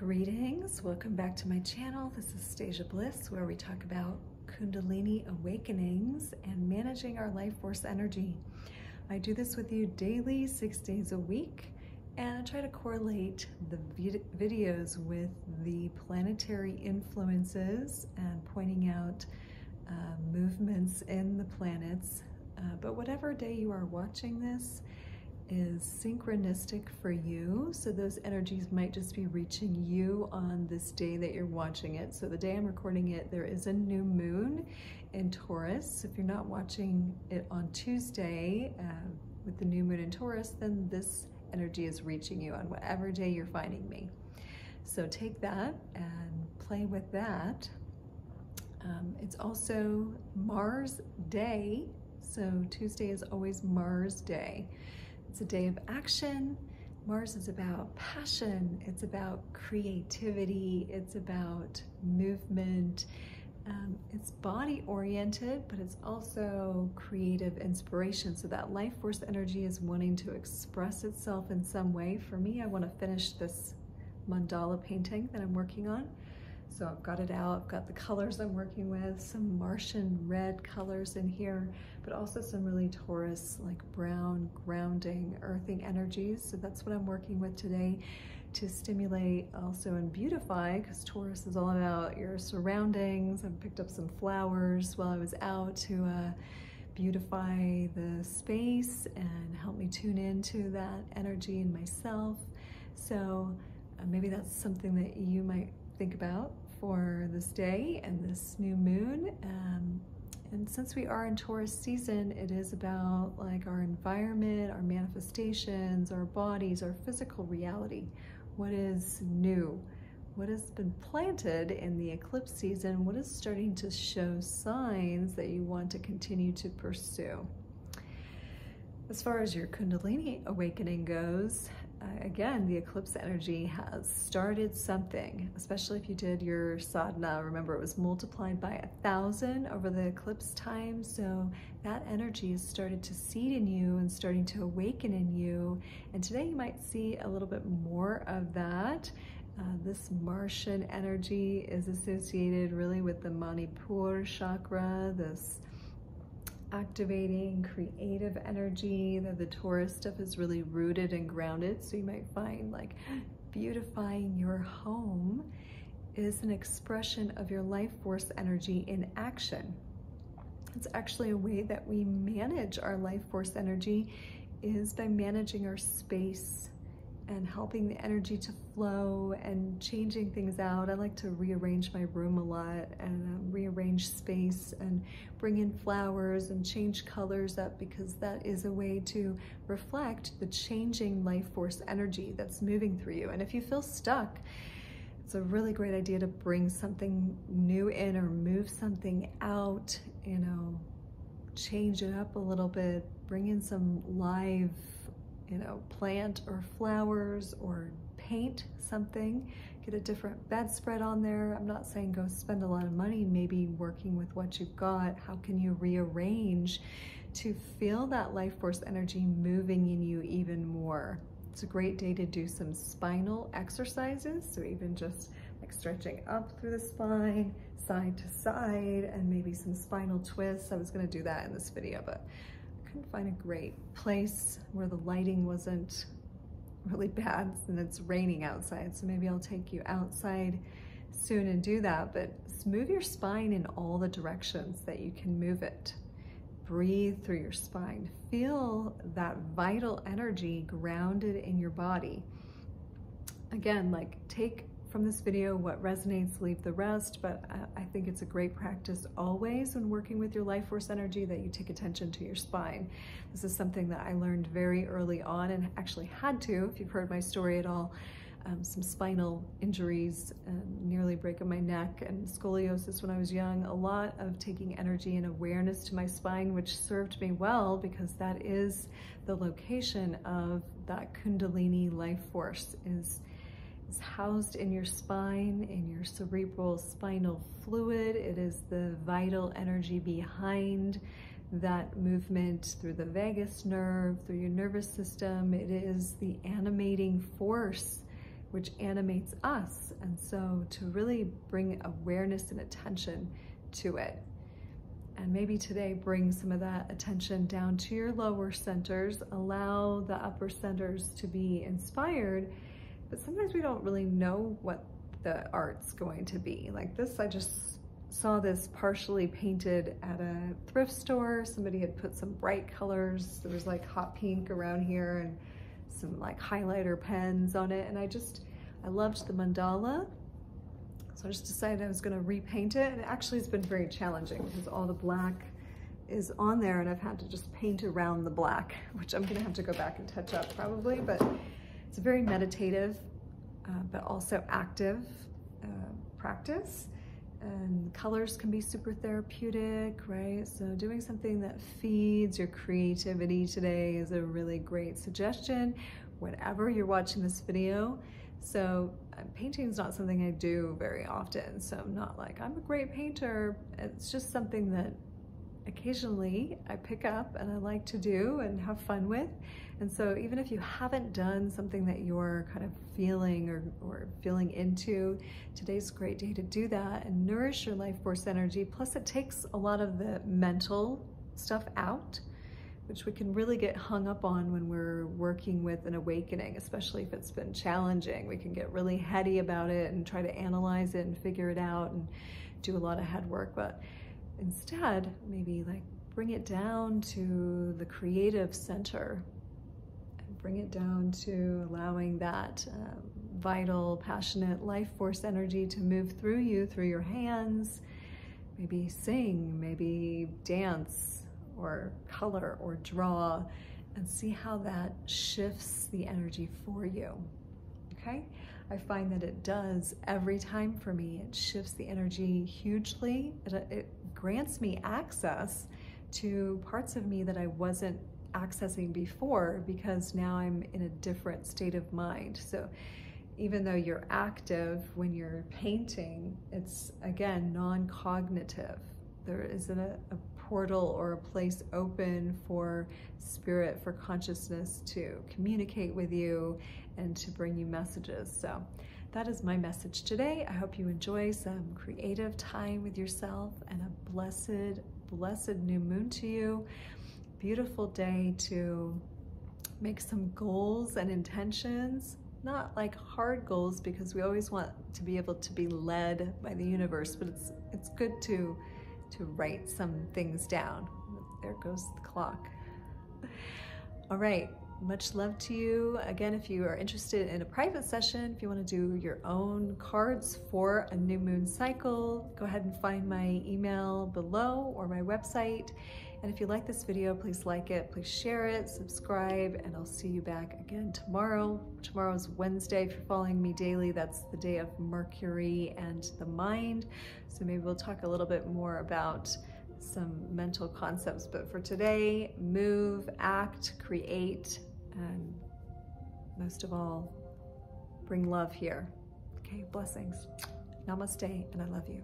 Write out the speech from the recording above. Greetings, welcome back to my channel. This is Stasia Bliss, where we talk about kundalini awakenings and managing our life force energy. I do this with you daily, 6 days a week, and I try to correlate the videos with the planetary influences and pointing out movements in the planets. But whatever day you are watching this, is synchronistic for you, so those energies might just be reaching you on this day that you're watching it. So the day I'm recording it, there is a new moon in Taurus. If you're not watching it on Tuesday with the new moon in Taurus, then this energy is reaching you on whatever day you're finding me. So take that and play with that. It's also Mars Day, so Tuesday is always Mars Day. It's a day of action. Mars is about passion. It's about creativity. It's about movement. It's body oriented, but it's also creative inspiration. So that life force energy is wanting to express itself in some way. For me, I want to finish this mandala painting that I'm working on. So I've got it out, I've got the colors I'm working with, some Martian red colors in here, but also some really Taurus, like brown, grounding, earthing energies. So that's what I'm working with today to stimulate also and beautify, because Taurus is all about your surroundings. I picked up some flowers while I was out to beautify the space and help me tune into that energy in myself. So maybe that's something that you might think about for this day and this new moon. And since we are in Taurus season, it is about like our environment, our manifestations, our bodies, our physical reality. What is new? What has been planted in the eclipse season? What is starting to show signs that you want to continue to pursue? As far as your kundalini awakening goes, again, the eclipse energy has started something, especially if you did your sadhana. Remember, it was multiplied by 1,000 over the eclipse time. So that energy has started to seed in you and starting to awaken in you. And today you might see a little bit more of that. This Martian energy is associated really with the Manipur chakra, this activating creative energy that the Taurus stuff is really rooted and grounded. So you might find like beautifying your home is an expression of your life force energy in action. It's actually a way that we manage our life force energy is by managing our space and helping the energy to flow and changing things out. I like to rearrange my room a lot and rearrange space and bring in flowers and change colors up, because that is a way to reflect the changing life force energy that's moving through you. And if you feel stuck, it's a really great idea to bring something new in or move something out, you know, change it up a little bit, bring in some live, you know, plant or flowers, or paint something, get a different bedspread on there. I'm not saying go spend a lot of money, maybe working with what you've got. How can you rearrange to feel that life force energy moving in you even more? It's a great day to do some spinal exercises. So even just like stretching up through the spine, side to side, and maybe some spinal twists. I was gonna do that in this video, but couldn't find a great place where the lighting wasn't really bad, and it's raining outside, so maybe I'll take you outside soon and do that. But move your spine in all the directions that you can move it. Breathe through your spine. Feel that vital energy grounded in your body. Again, like take from this video what resonates, leave the rest, but I think it's a great practice always when working with your life force energy that you take attention to your spine. This is something that I learned very early on and actually had to, if you've heard my story at all, some spinal injuries, nearly breaking my neck and scoliosis when I was young, a lot of taking energy and awareness to my spine, which served me well because that is the location of that kundalini life force is housed in your spine, in your cerebral spinal fluid. It is the vital energy behind that movement through the vagus nerve, through your nervous system. It is the animating force which animates us. And so to really bring awareness and attention to it. And maybe today bring some of that attention down to your lower centers, allow the upper centers to be inspired, but sometimes we don't really know what the art's going to be. Like this, I just saw this partially painted at a thrift store. Somebody had put some bright colors. There was like hot pink around here and some like highlighter pens on it. And I loved the mandala. So I just decided I was going to repaint it, and it actually has been very challenging because all the black is on there and I've had to just paint around the black, which I'm going to have to go back and touch up probably, but it's a very meditative, but also active practice, and colors can be super therapeutic, right? So doing something that feeds your creativity today is a really great suggestion, whenever you're watching this video. So painting is not something I do very often, so I'm not like, I'm a great painter. It's just something that occasionally I pick up and I like to do and have fun with. And so even if you haven't done something that you're kind of feeling or feeling into, today's a great day to do that and nourish your life force energy. Plus it takes a lot of the mental stuff out, which we can really get hung up on when we're working with an awakening, especially if it's been challenging. We can get really heady about it and try to analyze it and figure it out and do a lot of head work. But instead, maybe like bring it down to the creative center and bring it down to allowing that vital, passionate life force energy to move through you, through your hands. Maybe sing, maybe dance, or color or draw, and see how that shifts the energy for you, okay? I find that it does every time for me. It shifts the energy hugely. It grants me access to parts of me that I wasn't accessing before, because now I'm in a different state of mind. So even though you're active when you're painting, it's again, non-cognitive. There isn't a portal or a place open for spirit, for consciousness to communicate with you and to bring you messages. So that is my message today. I hope you enjoy some creative time with yourself, and a blessed, blessed new moon to you. Beautiful day to make some goals and intentions. Not like hard goals, because we always want to be able to be led by the universe, but it's good to write some things down. There goes the clock. All right, much love to you. Again, if you are interested in a private session, if you want to do your own cards for a new moon cycle, go ahead and find my email below or my website. And if you like this video, please like it, please share it, subscribe, and I'll see you back again tomorrow. Tomorrow's Wednesday. If you're following me daily, that's the day of Mercury and the mind. So maybe we'll talk a little bit more about some mental concepts. But for today, move, act, create, and most of all, bring love here. Okay, blessings. Namaste, and I love you.